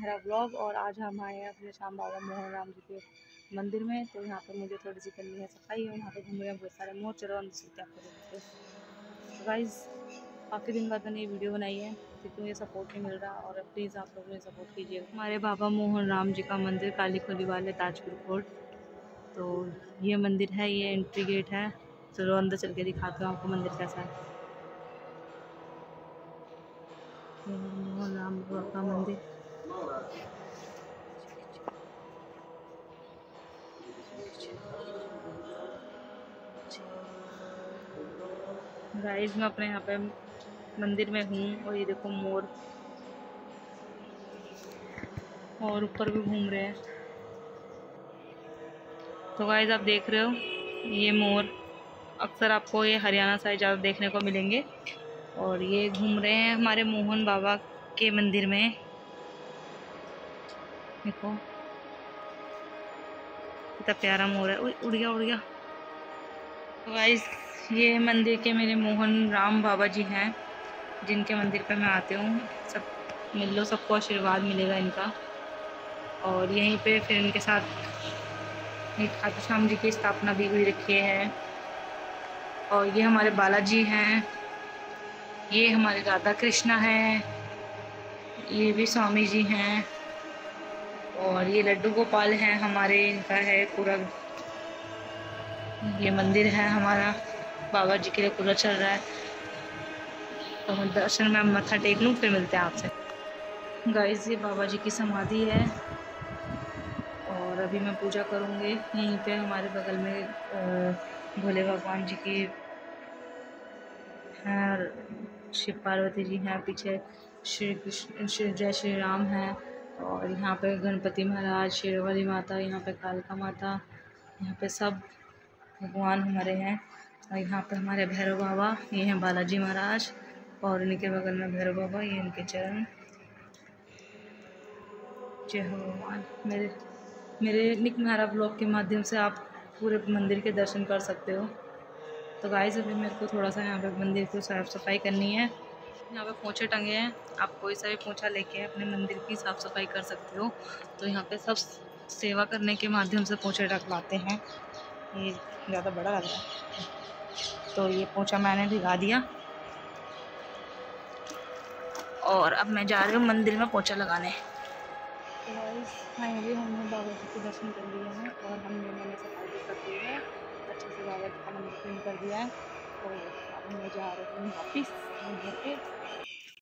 Mehra vlog. और आज हम आए हैं अपने श्याम बाबा मोहन राम जी के मंदिर में। तो यहाँ पर मुझे थोड़ी सी करनी है सफाई और यहाँ पे घूम रहे हैं बहुत सारे मोर चढ़ो अंदर। तो गाइज़ काफ़ी दिन बाद मैंने ये वीडियो बनाई है क्योंकि मुझे सपोर्ट नहीं मिल रहा और प्लीज़ आप लोग मुझे सपोर्ट कीजिए। हमारे बाबा मोहन राम जी का मंदिर काली खोली वाले ताजपुर कोर्ट। तो ये मंदिर है, ये एंट्री गेट है। चलो अंदर चल के दिखाता हूँ आपको मंदिर कैसा है। मोहन राम का मंदिर राइज में अपने यहाँ पे मंदिर में हूँ। और ये देखो मोर और ऊपर भी घूम रहे हैं। तो गाइज आप देख रहे हो ये मोर, अक्सर आपको ये हरियाणा साइड ज़्यादा देखने को मिलेंगे। और ये घूम रहे हैं हमारे मोहन बाबा के मंदिर में। देखो कितना प्यारा मोर है। उड़ गया उड़ गया। तो गाइस ये मंदिर के मेरे मोहन राम बाबा जी हैं जिनके मंदिर पे मैं आती हूँ। सब मिल लो, सबको आशीर्वाद मिलेगा इनका। और यहीं पे फिर इनके साथ एक खाटू श्याम जी की स्थापना भी हुई रखी है। और ये हमारे बालाजी हैं, ये हमारे राधा कृष्णा हैं, ये भी स्वामी जी हैं। और ये लड्डू गोपाल हैं हमारे, इनका है पूरा ये मंदिर है हमारा। बाबा जी के लिए पूरा चल रहा है। तो हम दर्शन में मत्था टेक लूँ, फिर मिलते हैं आपसे। गाइस ये बाबा जी की समाधि है और अभी मैं पूजा करूँगी। यहीं पे हमारे बगल में भोले भगवान जी की हैं, शिव पार्वती जी हैं, पीछे श्री कृष्ण श्री जय श्री राम हैं। और यहाँ पे गणपति महाराज, शेरवाली माता, यहाँ पे कालका माता, यहाँ पे सब भगवान हमारे हैं। और यहाँ पे हमारे भैरव बाबा, ये हैं बालाजी महाराज। और इनके बगल में भैरव बाबा, ये इनके चरण। जय हो भगवान। मेरे निक मेहरा व्लॉग के माध्यम से आप पूरे मंदिर के दर्शन कर सकते हो। तो गाइस अभी मेरे को थोड़ा सा यहाँ पे मंदिर की साफ़ सफाई करनी है। यहाँ पे पोंछे टंगे हैं, आप कोई सा भी पोंछा लेके अपने मंदिर की साफ़ सफाई कर सकते हो। तो यहाँ पे सब सेवा करने के माध्यम से पोंछे टकवाते हैं। ये ज़्यादा बड़ा लग रहा है। तो ये पोंछा मैंने भिगा दिया और अब मैं जा रही हूँ मंदिर में पोंछा लगाने। फाइनली हमने बाबा जी के दर्शन कर लिए हैं और हमने सफाई कर दी है, अच्छे से बाबा जी का मंदिर क्लीन कर दिया है। तो अब मैं जा रही हूँ वापिस घर पे।